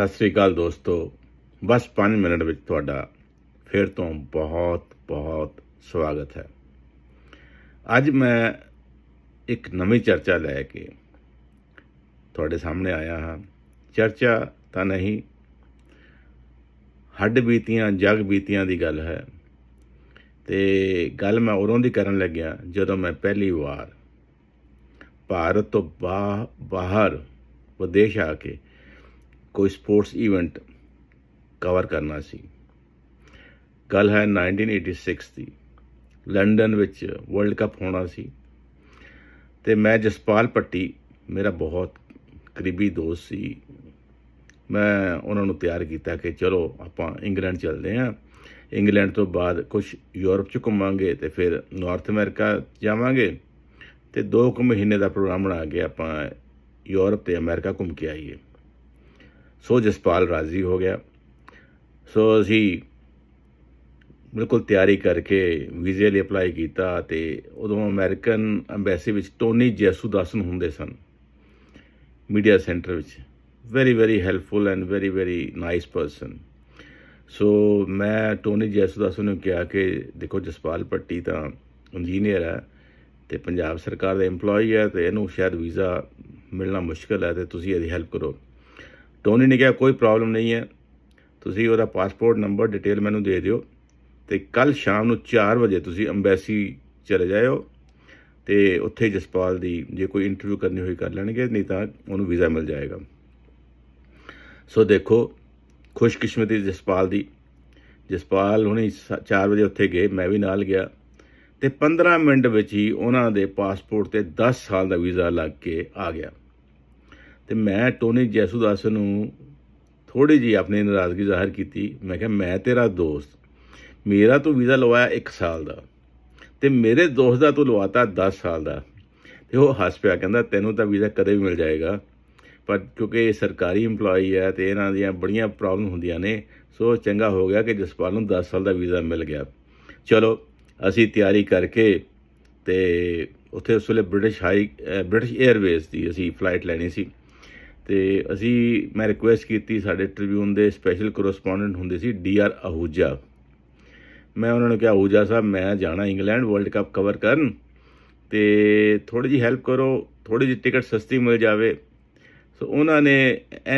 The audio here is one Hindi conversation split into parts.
सत श्री अकाल दोस्तों, बस 5 मिनट में तुहाडा फिर तो बहुत बहुत स्वागत है। अज मैं एक नवी चर्चा लैके तुहाडे सामने आया हाँ। चर्चा तो नहीं, हड बीतियां जग बीतियां की गल है। तो गल मैं उदों दी करन लग्या जदों मैं पहली बार भारत तो बाहर विदेश आके कोई स्पोर्ट्स इवेंट कवर करना सी। गल है 1986 की, लंडन विच वर्ल्ड कप होना सी। ते मैं जसपाल भट्टी मेरा बहुत करीबी दोस्त सी, मैं उन्होंने तैयार किया कि चलो आप इंग्लैंड चलते हैं, इंग्लैंड तो बाद कुछ यूरोप घुमांगे तो फिर नॉर्थ अमेरिका जावांगे। तो 2 महीने का प्रोग्राम बना के आप यूरोप तो अमेरिका घूम के आइए। सो जसपाल राजी हो गया। सो असी बिल्कुल तैयारी करके वीज़े लिए अप्लाई किया। तो उदों अमेरिकन अंबैसी विच टोनी जैसूदासन हुंदे सन मीडिया सेंटर विच, very very helpful and very very nice person. So मैं टोनी जैसूदासन ने कहा कि देखो जसपाल भट्टी तो इंजीनियर है तो पंजाब सरकार का एम्प्लॉई है, तो इनू शायद वीज़ा मिलना मुश्किल है, तो तुसीं इहदी हेल्प करो। टोनी ने कहा कोई प्रॉब्लम नहीं है, तुसी उहदा पासपोर्ट नंबर डिटेल मैनू दे दिओ ते कल शाम नू 4 बजे तुसी अंबैसी चले जाओ ते उत्थे जसपाल दी जे कोई इंटरव्यू करनी होई कर लैणगे, नहीं तां उहनू वीज़ा मिल जाएगा। सो देखो खुशकिस्मती जसपाल दी, जसपाल हुणे 4 बजे उत्थे गए, मैं भी नाल गया ते 15 मिनट विच ही उहनां दे पासपोर्ट ते 10 साल दा वीज़ा लग के आ गया। तो मैं टोनी जैसूदासन थोड़ी जी अपनी नाराज़गी जाहिर की। मैं क्या, मैं तेरा दोस्त, मेरा तो वीज़ा लवाया 1 साल का, तो मेरे दोस्त का तू लवाता 10 साल का। तो वह हंस पाया, कहता तेनों तो वीज़ा कदे भी मिल जाएगा, पर क्योंकि ये सरकारी इंप्लॉई है तो इन्हां दियां बड़ियां प्रॉब्लम हुंदियां ने। सो चंगा हो गया कि जसपाल नूं 10 साल का वीज़ा मिल गया। चलो असी तैयारी करके तो उत्थे उस वेले ब्रिटिश एयरवेज़ की असी फ्लाइट लैनी सी। तो असी मैं रिक्वेस्ट की साडे ट्रिब्यून के स्पैशल कोरस्पोंडेंट हुंदे सी DR आहूजा। मैं उन्होंने कहा आहूजा साहब मैं जाना इंग्लैंड वर्ल्ड कप कवर करन, तो थोड़ी जी हेल्प करो, थोड़ी जी टिकट सस्ती मिल जाए। सो उन्होंने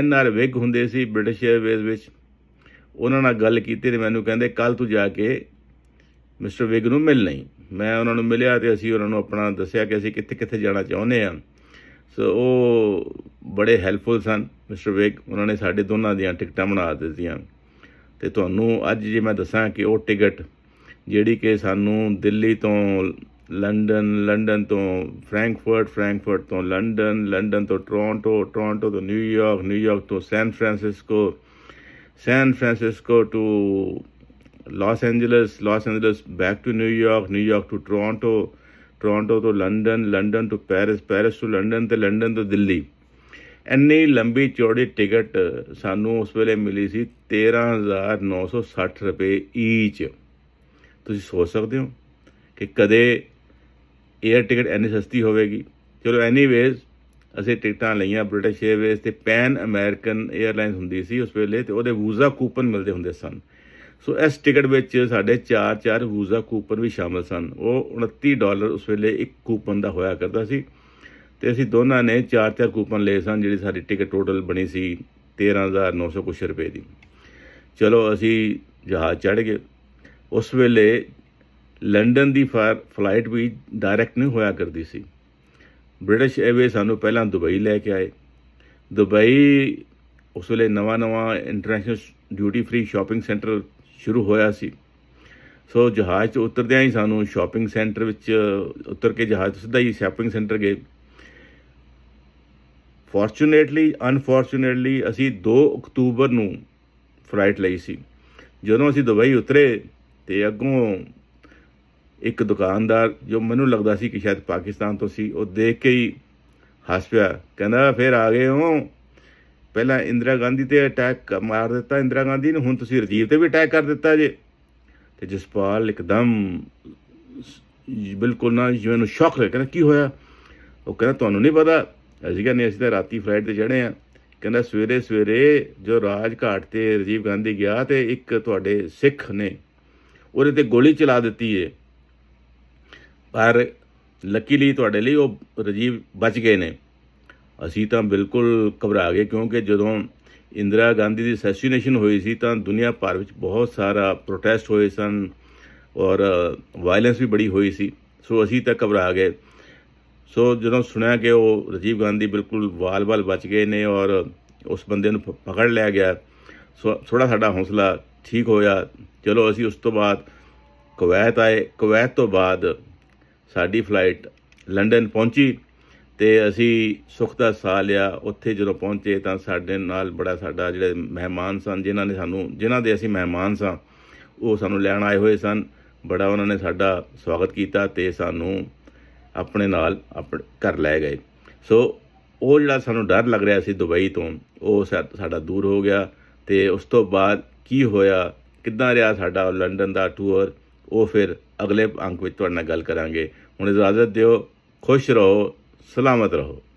NR Wig हुंदे सी ब्रिटिश एयरवेज़ विच, उन्होंने नाल गल कीती ते मैनू कहिंदे कल तू जाके मिस्टर विग नूं मिल लई। मैं उन्होंने मिलिया तो असी उन्होंने अपना दस्सिया कि असी कित्थे कित्थे जाना चाहुंदे हां। सो वो बड़े हेल्पफुल सन मिस्टर विग, उन्होंने साढ़े दोनों दियाँ टिकटा बना दतियाँ। तो थानू अज जे मैं दसा कि वो टिकट जी कि सानू दिल्ली तो लंडन, लंडन तो फ्रैंकफर्ट, फ्रैंकफर्ट तो लंडन, लंडन तो टोरोंटो, टोरोंटो तो न्यूयॉर्क, न्यूयॉर्क तो San Francisco, San Francisco to Los Angeles, Los Angeles back to New York, New York to Toronto, Toronto तो London, London to Paris, Paris to London तो लंडन तो दिल्ली। इन्नी लंबी चौड़ी टिकट सानू उस वेले मिली सी 13,960 रुपये ईच। तुसी सोच सकते हो कि कदे एयर टिकट इन्नी सस्ती होगी। चलो एनीवेज असी टिकटा लईयां ब्रिटिश एयरवेज़ ते पैन अमेरिकन एयरलाइंस हुंदी सी उस वेले, ते उहदे वीज़ा कूपन मिलते हुंदे सन। सो इस टिकट विच साढ़े 4-4 वीज़ा कूपन भी शामिल सन। वो $29 उस वेले एक कूपन का होया करता सी। ते असी दोनों ने 4-4 कूपन ले सन, जिहड़ी साडी टिकट टोटल बनी सी 13,900 कुछ रुपए की। चलो असी जहाज़ चढ़ गए। उस वेले लंडन की फ्लाइट भी डायरैक्ट नहीं होया करती सी। ब्रिटिश एयरवेज़ सानू पहला दुबई लैके आए। दुबई उस वेले नवा international duty free shopping centre शुरू होया सी। सो जहाज़ उतरद ही सानू शॉपिंग सेंटर विच उतर के जहाज़ सीधा ही शॉपिंग सेंटर गए। फॉर्चुनेटली अनफॉर्चुनेटली असी 2 अक्तूबर नू फ्लाइट लई सी। जदों असी दुबई उतरे तो अगों एक दुकानदार जो मैनू लगता सी कि शायद पाकिस्तान तो सी, वो देख के ही हंस पिया, कहंदा फिर आ गए हो, पहला इंदिरा गांधी ते अटैक मार दिता इंदिरा गांधी ने, हुण तुसीं राजीव ते भी अटैक कर दिता जे। तो जसपाल एकदम बिल्कुल ना जिवें शौक लगे, कहना की होया? वो कहना तुहानू नहीं पता। असीं कहने असीं तां राती फ्लाइट ते चढ़े हैं, कहना सवेरे सवेरे जो राजघाट से राजीव गांधी गया तो एक थोड़े सिख ने उहदे ते गोली चला दी है, पर लकीली तुहाडे लई वह राजीव बच गए ने। असी तो बिल्कुल घबरा गए क्योंकि जदों इंदिरा गांधी की असैसीनेशन हुई सी तो दुनिया भर में बहुत सारा प्रोटेस्ट हुए सन और वायलेंस भी बड़ी हुई सी, सो असी तो घबरा गए। सो जदों सुनिया कि वह राजीव गांधी बिल्कुल वाल वाल बच गए ने और उस बंदे नूं पकड़ लिया गया, सो थोड़ा साडा हौसला ठीक होया। चलो असी उस तो बाद कुवैत आए, कुवैत तो बाद साडी फ्लाइट लंडन पहुँची तो असी सुख का साह लिया। उत्थे जदों पहुँचे तो साडे नाल बड़ा साडा जिहड़े मेहमान सन, जिन्हां ने सानू जिन्हां दे असी मेहमान सां वो सानू लैण आए होए सन, बड़ा उन्होंने साडा स्वागत कीता ते सानू अपने नाल अपने घर लै गए। सो वो जिहड़ा सानू डर लग रहा सी दुबई तो वो साडा दूर हो गया। तो उस तो बाद की होया, किद्दां रहा साडा लंडन का टूर, वो फिर अगले अंक में तुहाडे नाल गल करांगे। हुण इजाज़त दिओ, खुश रहो, सलामत रहो।